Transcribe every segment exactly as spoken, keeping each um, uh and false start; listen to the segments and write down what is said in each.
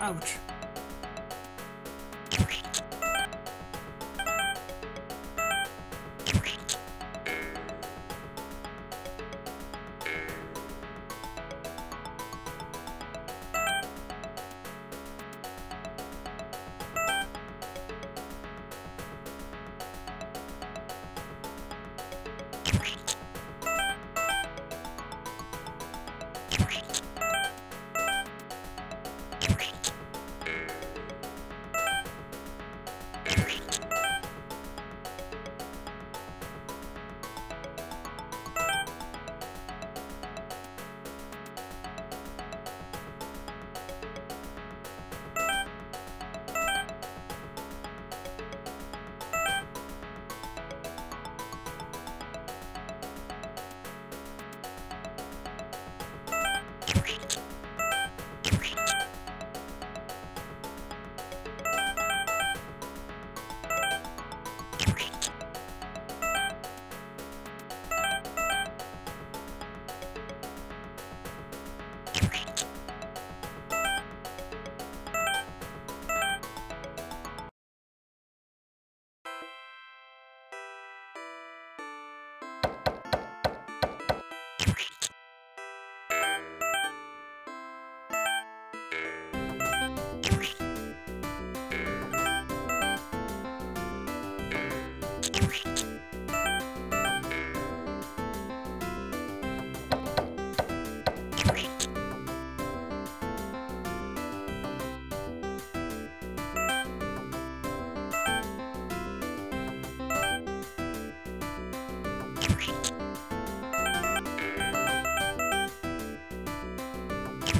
Ouch.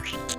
Thank you.